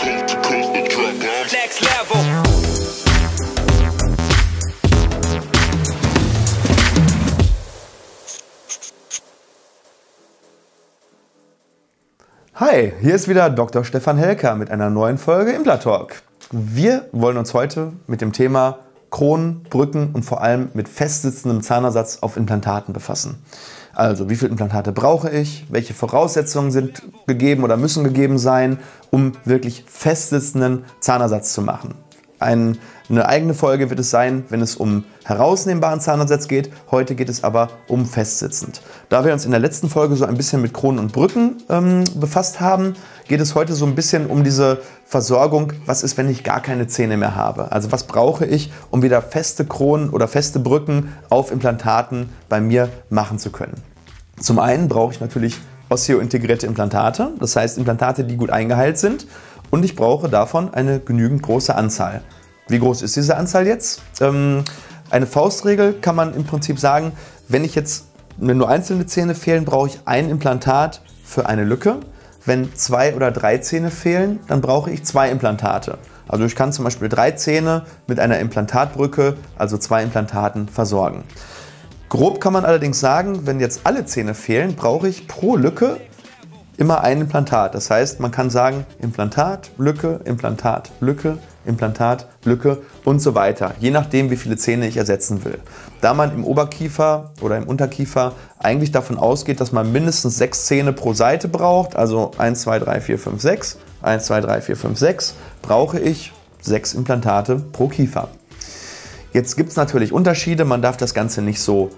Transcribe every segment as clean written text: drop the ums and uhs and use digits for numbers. Next level. Hi, hier ist wieder Dr. Stefan Helka mit einer neuen Folge Implatalk. Wir wollen uns heute mit dem Thema Kronen, Brücken und vor allem mit festsitzendem Zahnersatz auf Implantaten befassen. Also, wie viele Implantate brauche ich? Welche Voraussetzungen sind gegeben oder müssen gegeben sein, um wirklich festsitzenden Zahnersatz zu machen? Eine eigene Folge wird es sein, wenn es um herausnehmbaren Zahnersatz geht. Heute geht es aber um festsitzend. Da wir uns in der letzten Folge so ein bisschen mit Kronen und Brücken befasst haben, geht es heute so ein bisschen um diese Versorgung, was ist, wenn ich gar keine Zähne mehr habe? Also was brauche ich, um wieder feste Kronen oder feste Brücken auf Implantaten bei mir machen zu können? Zum einen brauche ich natürlich osseointegrierte Implantate, das heißt Implantate, die gut eingeheilt sind. Und ich brauche davon eine genügend große Anzahl. Wie groß ist diese Anzahl jetzt? Eine Faustregel kann man im Prinzip sagen, wenn nur einzelne Zähne fehlen, brauche ich ein Implantat für eine Lücke. Wenn 2 oder 3 Zähne fehlen, dann brauche ich 2 Implantate. Also ich kann zum Beispiel 3 Zähne mit einer Implantatbrücke, also 2 Implantaten, versorgen. Grob kann man allerdings sagen, wenn jetzt alle Zähne fehlen, brauche ich pro Lücke immer ein Implantat. Das heißt, man kann sagen, Implantat, Lücke, Implantat, Lücke, Implantat, Lücke und so weiter. Je nachdem, wie viele Zähne ich ersetzen will. Da man im Oberkiefer oder im Unterkiefer eigentlich davon ausgeht, dass man mindestens 6 Zähne pro Seite braucht, also 1, 2, 3, 4, 5, 6, 1, 2, 3, 4, 5, 6, brauche ich 6 Implantate pro Kiefer. Jetzt gibt es natürlich Unterschiede. Man darf das Ganze nicht so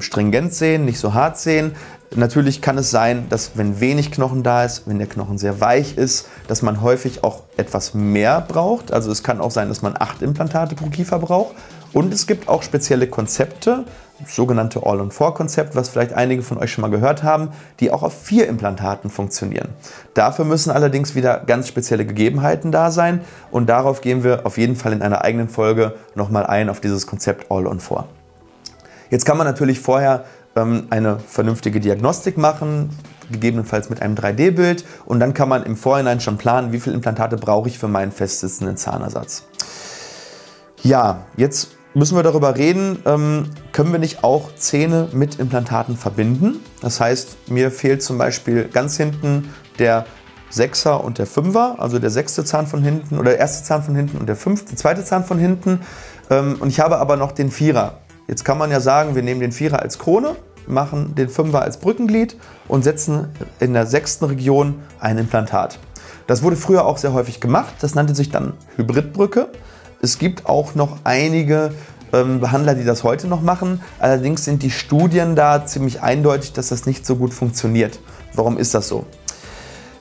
stringent sehen, nicht so hart sehen. Natürlich kann es sein, dass wenn wenig Knochen da ist, wenn der Knochen sehr weich ist, dass man häufig auch etwas mehr braucht. Also es kann auch sein, dass man 8 Implantate pro Kiefer braucht. Und es gibt auch spezielle Konzepte, sogenannte All-on-Four-Konzept, was vielleicht einige von euch schon mal gehört haben, die auch auf 4 Implantaten funktionieren. Dafür müssen allerdings wieder ganz spezielle Gegebenheiten da sein. Und darauf gehen wir auf jeden Fall in einer eigenen Folge nochmal ein, auf dieses Konzept All-on-Four. Jetzt kann man natürlich vorher eine vernünftige Diagnostik machen, gegebenenfalls mit einem 3D-Bild, und dann kann man im Vorhinein schon planen, wie viele Implantate brauche ich für meinen festsitzenden Zahnersatz. Ja, jetzt müssen wir darüber reden, können wir nicht auch Zähne mit Implantaten verbinden? Das heißt, mir fehlt zum Beispiel ganz hinten der 6er und der 5er, also der 6. Zahn von hinten oder der 1. Zahn von hinten und der 2. Zahn von hinten, und ich habe aber noch den 4er. Jetzt kann man ja sagen, wir nehmen den 4er als Krone, machen den 5er als Brückenglied und setzen in der 6. Region ein Implantat. Das wurde früher auch sehr häufig gemacht, das nannte sich dann Hybridbrücke. Es gibt auch noch einige Behandler, die das heute noch machen. Allerdings sind die Studien da ziemlich eindeutig, dass das nicht so gut funktioniert. Warum ist das so?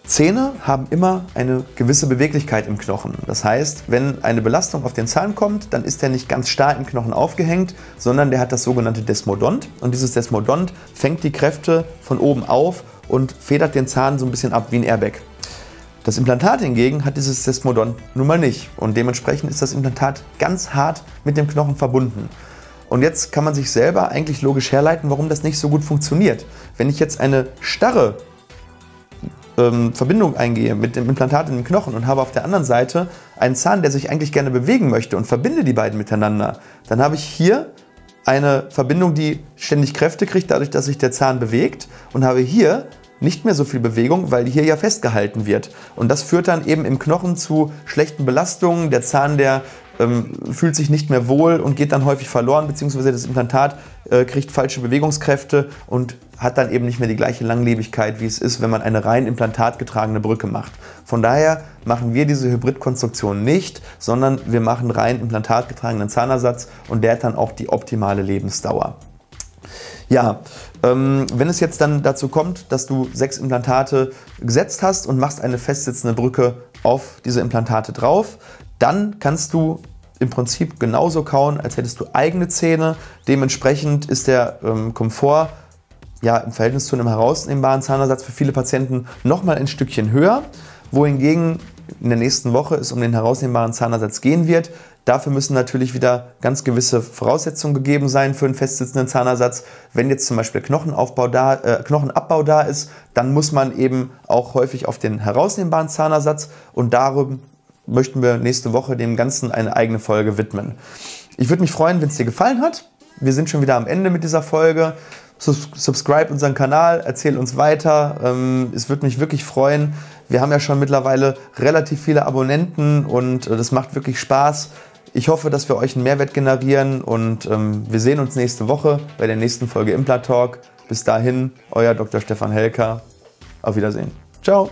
Zähne haben immer eine gewisse Beweglichkeit im Knochen. Das heißt, wenn eine Belastung auf den Zahn kommt, dann ist der nicht ganz starr im Knochen aufgehängt, sondern der hat das sogenannte Desmodont. Und dieses Desmodont fängt die Kräfte von oben auf und federt den Zahn so ein bisschen ab wie ein Airbag. Das Implantat hingegen hat dieses Desmodont nun mal nicht. Und dementsprechend ist das Implantat ganz hart mit dem Knochen verbunden. Und jetzt kann man sich selber eigentlich logisch herleiten, warum das nicht so gut funktioniert. Wenn ich jetzt eine starre Verbindung eingehe mit dem Implantat in den Knochen und habe auf der anderen Seite einen Zahn, der sich eigentlich gerne bewegen möchte, und verbinde die beiden miteinander, dann habe ich hier eine Verbindung, die ständig Kräfte kriegt, dadurch, dass sich der Zahn bewegt, und habe hier nicht mehr so viel Bewegung, weil hier ja festgehalten wird. Und das führt dann eben im Knochen zu schlechten Belastungen. Der Zahn, der fühlt sich nicht mehr wohl und geht dann häufig verloren, beziehungsweise das Implantat kriegt falsche Bewegungskräfte und hat dann eben nicht mehr die gleiche Langlebigkeit, wie es ist, wenn man eine rein implantatgetragene Brücke macht. Von daher machen wir diese Hybridkonstruktion nicht, sondern wir machen rein implantatgetragenen Zahnersatz, und der hat dann auch die optimale Lebensdauer. Ja, wenn es jetzt dann dazu kommt, dass du 6 Implantate gesetzt hast und machst eine festsitzende Brücke auf diese Implantate drauf, dann kannst du im Prinzip genauso kauen, als hättest du eigene Zähne. Dementsprechend ist der Komfort ja im Verhältnis zu einem herausnehmbaren Zahnersatz für viele Patienten nochmal ein Stückchen höher, wohingegen in der nächsten Woche es um den herausnehmbaren Zahnersatz gehen wird. Dafür müssen natürlich wieder ganz gewisse Voraussetzungen gegeben sein für einen festsitzenden Zahnersatz. Wenn jetzt zum Beispiel Knochenabbau da ist, dann muss man eben auch häufig auf den herausnehmbaren Zahnersatz, und darum möchten wir nächste Woche dem Ganzen eine eigene Folge widmen. Ich würde mich freuen, wenn es dir gefallen hat. Wir sind schon wieder am Ende mit dieser Folge. Subscribe unseren Kanal, erzähl uns weiter. Es würde mich wirklich freuen. Wir haben ja schon mittlerweile relativ viele Abonnenten und das macht wirklich Spaß. Ich hoffe, dass wir euch einen Mehrwert generieren, und wir sehen uns nächste Woche bei der nächsten Folge Implatalk. Bis dahin, euer Dr. Stefan Helka. Auf Wiedersehen. Ciao.